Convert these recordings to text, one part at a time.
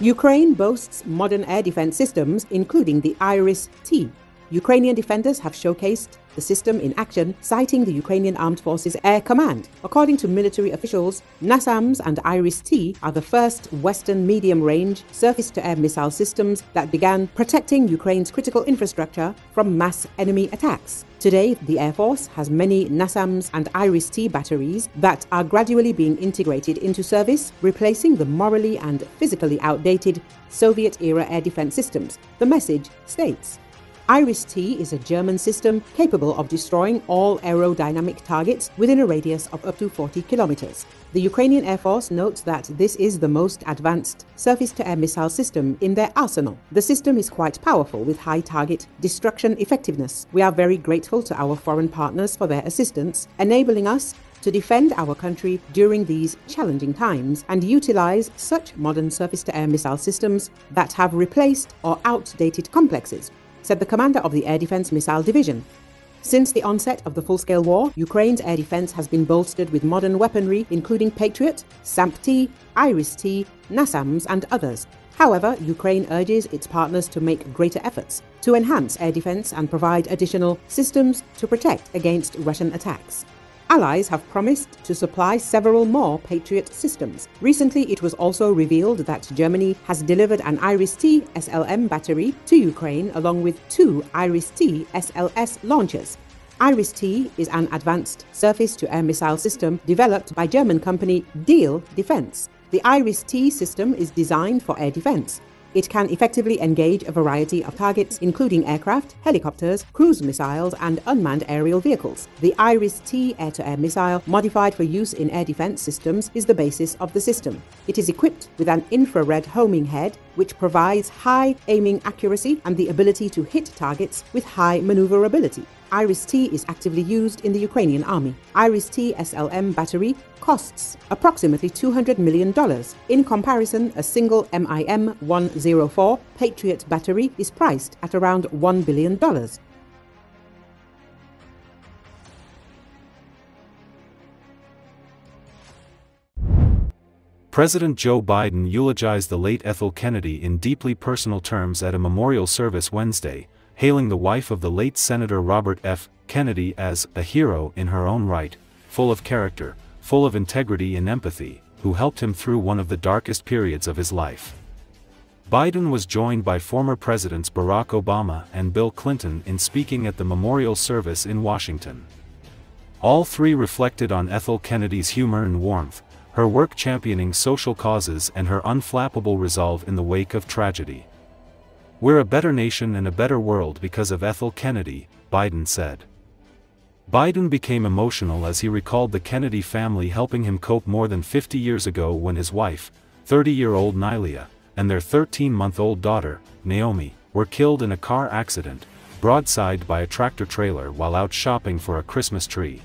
Ukraine boasts modern air defense systems, including the IRIS-T. Ukrainian defenders have showcased the system in action, citing the Ukrainian Armed Forces Air Command. According to military officials, NASAMS and IRIS-T are the first Western medium-range surface-to-air missile systems that began protecting Ukraine's critical infrastructure from mass enemy attacks. Today, the Air Force has many NASAMS and IRIS-T batteries that are gradually being integrated into service, replacing the morally and physically outdated Soviet-era air defense systems, the message states. IRIS-T is a German system capable of destroying all aerodynamic targets within a radius of up to 40 kilometers. The Ukrainian Air Force notes that this is the most advanced surface-to-air missile system in their arsenal. The system is quite powerful with high target destruction effectiveness. We are very grateful to our foreign partners for their assistance, enabling us to defend our country during these challenging times and utilize such modern surface-to-air missile systems that have replaced or outdated complexes, said the commander of the Air Defense Missile Division. Since the onset of the full-scale war, Ukraine's air defense has been bolstered with modern weaponry, including Patriot, SAMP-T, IRIS-T, NASAMS, and others. However, Ukraine urges its partners to make greater efforts to enhance air defense and provide additional systems to protect against Russian attacks. Allies have promised to supply several more Patriot systems. Recently, it was also revealed that Germany has delivered an IRIS-T SLM battery to Ukraine along with two IRIS-T SLS launchers. IRIS-T is an advanced surface-to-air missile system developed by German company Diehl Defense. The IRIS-T system is designed for air defense. It can effectively engage a variety of targets, including aircraft, helicopters, cruise missiles, and unmanned aerial vehicles. The IRIS-T air-to-air missile, modified for use in air defense systems, is the basis of the system. It is equipped with an infrared homing head, which provides high aiming accuracy and the ability to hit targets with high maneuverability. IRIS-T is actively used in the Ukrainian army. IRIS-T SLM battery costs approximately $200 million. In comparison, a single MIM-104 Patriot battery is priced at around $1 billion. President Joe Biden eulogized the late Ethel Kennedy in deeply personal terms at a memorial service Wednesday, hailing the wife of the late Senator Robert F. Kennedy as a hero in her own right, full of character, full of integrity and empathy, who helped him through one of the darkest periods of his life. Biden was joined by former Presidents Barack Obama and Bill Clinton in speaking at the memorial service in Washington. All three reflected on Ethel Kennedy's humor and warmth, her work championing social causes and her unflappable resolve in the wake of tragedy. "We're a better nation and a better world because of Ethel Kennedy," Biden said. Biden became emotional as he recalled the Kennedy family helping him cope more than 50 years ago when his wife, 30-year-old Neilia, and their 13-month-old daughter, Naomi, were killed in a car accident, broadside by a tractor-trailer while out shopping for a Christmas tree.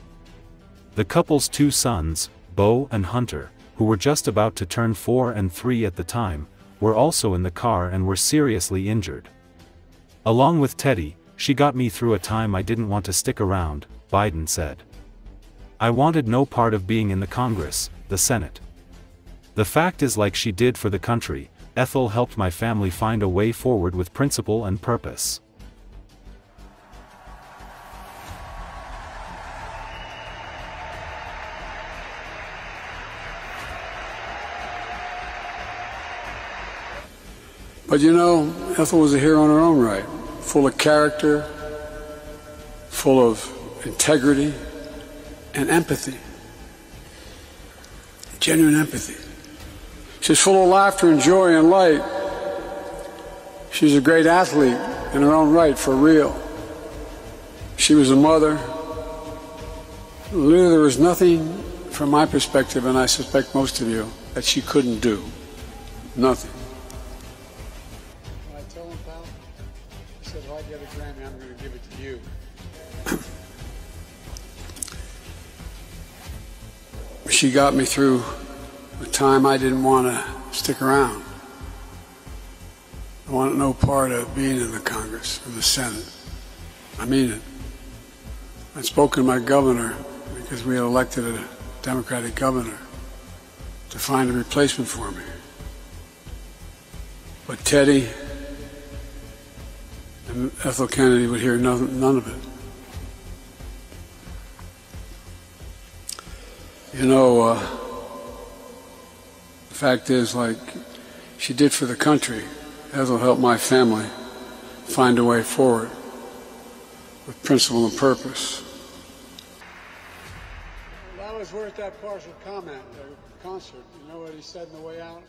The couple's two sons, Beau and Hunter, who were just about to turn 4 and 3 at the time, were also in the car and were seriously injured. "Along with Teddy, she got me through a time I didn't want to stick around," Biden said. "I wanted no part of being in the Congress, the Senate. The fact is, like she did for the country, Ethel helped my family find a way forward with principle and purpose." But you know, Ethel was a hero in her own right, full of character, full of integrity, and empathy. Genuine empathy. She's full of laughter and joy and light. She's a great athlete in her own right, for real. She was a mother. Literally, there was nothing, from my perspective, and I suspect most of you, that she couldn't do. Nothing. I'm going to give it to you. She got me through a time I didn't want to stick around. I wanted no part of being in the Congress or the Senate. I mean it. I spoke to my governor, because we had elected a Democratic governor, to find a replacement for me. But Teddy and Ethel Kennedy would hear none of it. You know, the fact is, like she did for the country, Ethel helped my family find a way forward with principle and purpose. That was worth that partial comment, the concert. You know what he said on the way out?